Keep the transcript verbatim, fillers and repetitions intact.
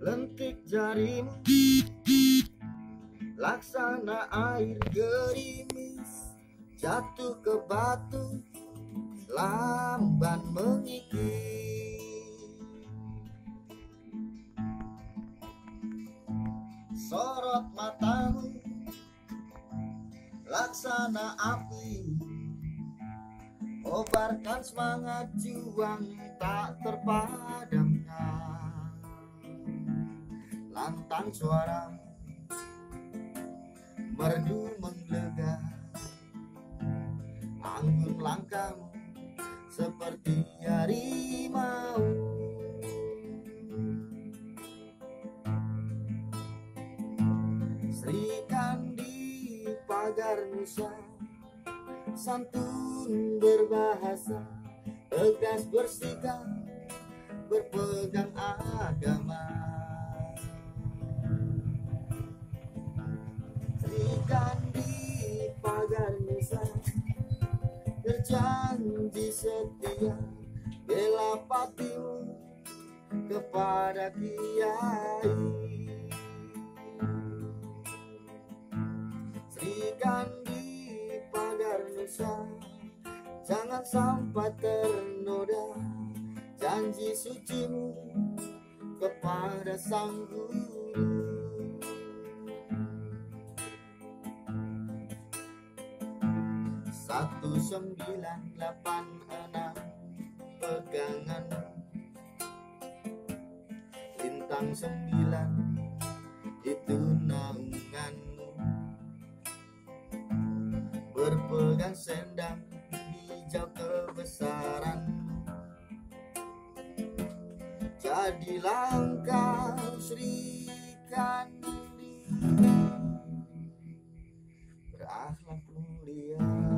lentik jarimu, laksana air gerimis jatuh ke batu, lamban mengikis. Sorot matamu laksana api, obarkan semangat juang tak terpadamnya. Lantang suara merdu menggelegar, anggun langkahmu seperti harimau. Srikandi pagar Nusa, santun berbahasa, tegas bersikap, berpegang agama. Srikandi pagar Nusa, berjanji setia, bela patimu kepada kiai. Srikandi pagar Nusa, jangan sampai ternoda janji sucimu kepada sang guru. Satu sembilan delapan enam pegangan, bintang sembilan itu naunganmu, berpegang sendang hijau kebesaranmu. Jadilah engkau Srikandi, berakhlak mulia.